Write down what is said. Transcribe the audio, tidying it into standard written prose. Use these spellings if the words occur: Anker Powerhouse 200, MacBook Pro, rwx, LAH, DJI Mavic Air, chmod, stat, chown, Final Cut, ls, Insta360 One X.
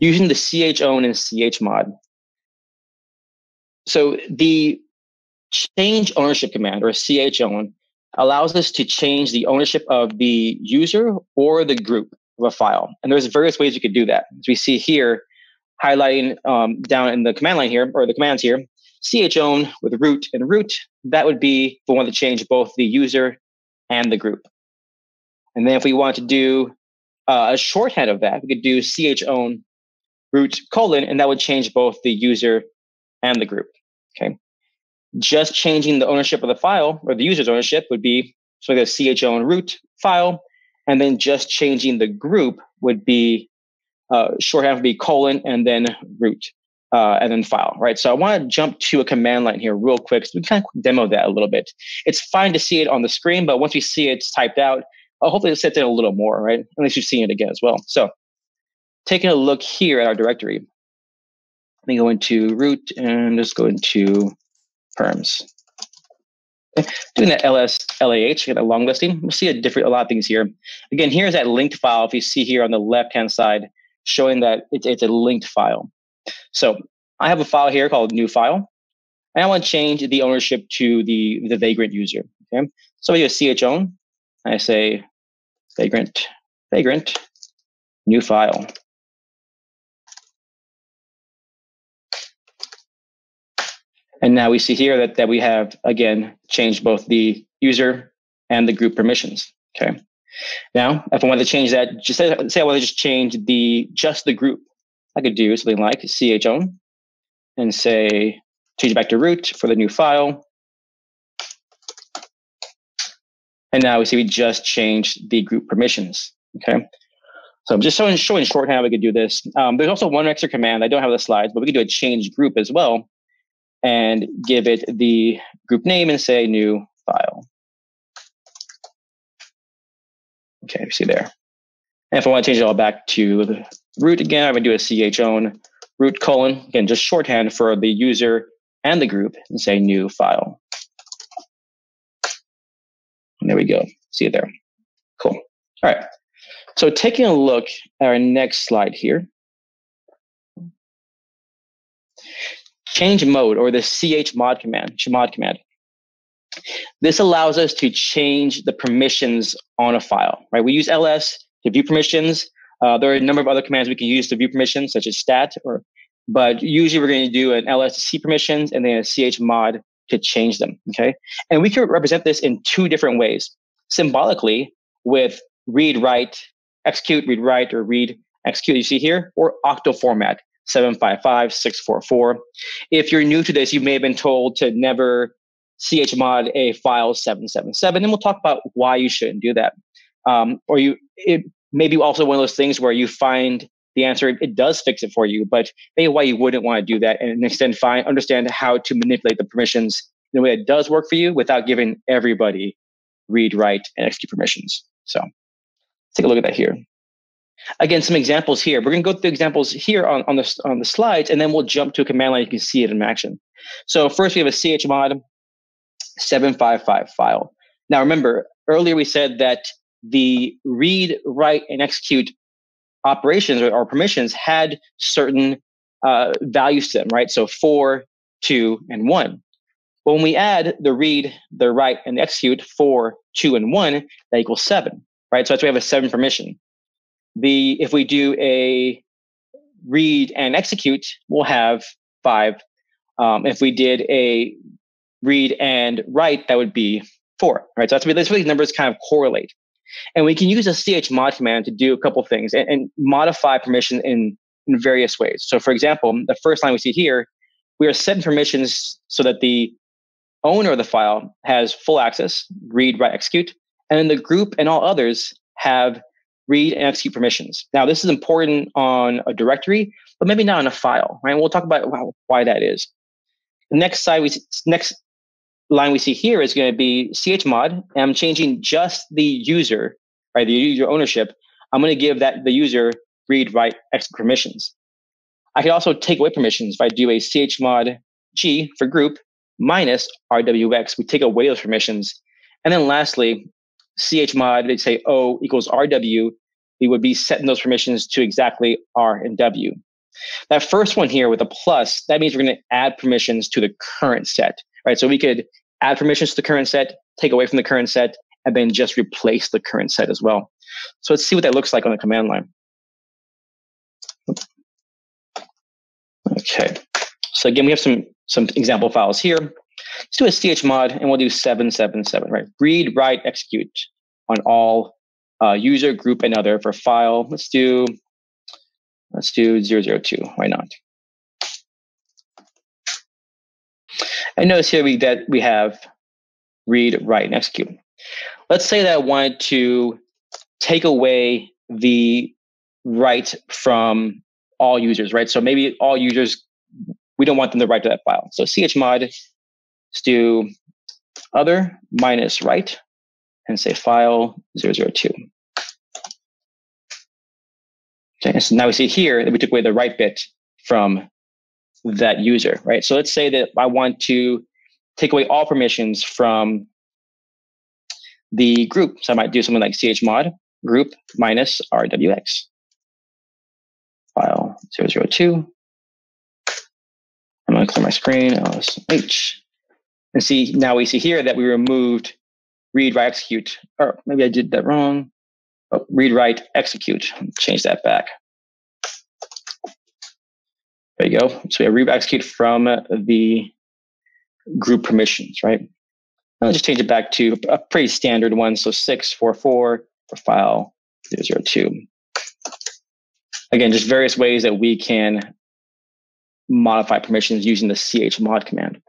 using the chown and chmod. So the change ownership command, or chown, allows us to change the ownership of the user or the group of a file. And there's various ways you could do that. As we see here, highlighting down in the command line here, or the commands here, chown with root and root, that would be if we want to change both the user and the group. And then if we want to do a shorthand of that, we could do chown root colon, and that would change both the user and the group. Okay. Just changing the ownership of the file, or the user's ownership, would be so the chown root file, and then just changing the group would be shorthand would be colon and then root and then file, right? So I want to jump to a command line here real quick, so we can kind of demo that a little bit. It's fine to see it on the screen, but once we see it's typed out, hopefully it sets in a little more, right? Unless you've seen it again as well. So taking a look here at our directory, let me go into root and just go into perms. Doing that ls LAH, get a long listing. We'll see a lot of things here. Again, here's that linked file. If you see here on the left-hand side, showing that it's a linked file. So I have a file here called new file, and I want to change the ownership to the vagrant user. Okay, so I do a chown. I say vagrant, new file. And now we see here that we have, again, changed both the user and the group permissions. Okay. Now, if I want to change that, just say I want to just change just the group, I could do something like chown and say, change it back to root for the new file. And now we see we just changed the group permissions. Okay. So I'm just showing shorthand how we could do this. There's also one extra command. I don't have the slides, but we could do a change group as well, and give it the group name and say new file. Okay, see there. And if I want to change it all back to the root again, I'm going to do a chown root colon, again, just shorthand for the user and the group, and say new file. And there we go. See it there. Cool. All right. So taking a look at our next slide here. Change mode, or the chmod command. This allows us to change the permissions on a file, right? We use ls to view permissions. There are a number of other commands we can use to view permissions, such as stat, but usually we're going to do an ls to see permissions and then a chmod to change them, okay? And we can represent this in two different ways. Symbolically, with read, write, execute, read, write, or read, execute, you see here, or octal format. 755, 644. If you're new to this, you may have been told to never chmod a file 777, and we'll talk about why you shouldn't do that. Or it may be also one of those things where you find the answer, it does fix it for you, but maybe why you wouldn't want to do that, and instead understand how to manipulate the permissions in a way that does work for you without giving everybody read, write, and execute permissions. So let's take a look at that here. Again, some examples here. We're going to go through examples here on the slides, and then we'll jump to a command line. You can see it in action. So first, we have a chmod 755 file. Now, remember, earlier we said that the read, write, and execute operations or permissions had certain values to them, right? So 4, 2, and 1. But when we add the read, the write, and execute 4, 2, and 1, that equals 7, right? So that's why we have a 7 permission. If we do a read and execute, we'll have 5. If we did a read and write, that would be 4, right? So that's where these numbers kind of correlate. And we can use a chmod command to do a couple things and modify permission in various ways. So for example, the first line we see here, we are setting permissions so that the owner of the file has full access, read, write, execute, and then the group and all others have read and execute permissions. Now, this is important on a directory, but maybe not on a file, right? We'll talk about why that is. The next line we see here is going to be chmod, and I'm changing just the user, right? The user ownership. I'm going to give the user read, write, execute permissions. I could also take away permissions. If I do a chmod g for group minus rwx, we take away those permissions. And then lastly, chmod, they say O equals RW, we would be setting those permissions to exactly R and W. That first one here with a plus, that means we're going to add permissions to the current set, right? So we could add permissions to the current set, take away from the current set, and then just replace the current set as well. So let's see what that looks like on the command line. Okay. So again, we have some example files here. Let's do a chmod, and we'll do 777, right? Read, write, execute on all user, group, and other for file. Let's do 002. Why not? And notice here that we have read, write, and execute. Let's say that I wanted to take away the write from all users, right? So maybe all users, we don't want them to write to that file. So chmod, let's do other minus write and say file 002. Okay, so now we see here that we took away the write bit from that user, right? So let's say that I want to take away all permissions from the group. So I might do something like chmod group minus rwx file 002. I'm going to clear my screen, LSH. And see, now we see here that we removed read, write, execute. Or maybe I did that wrong. Oh, read, write, execute. Change that back. There you go. So we have read, write, execute from the group permissions, right? I'll just change it back to a pretty standard one. So 644 for file 002. Again, just various ways that we can modify permissions using the chmod command.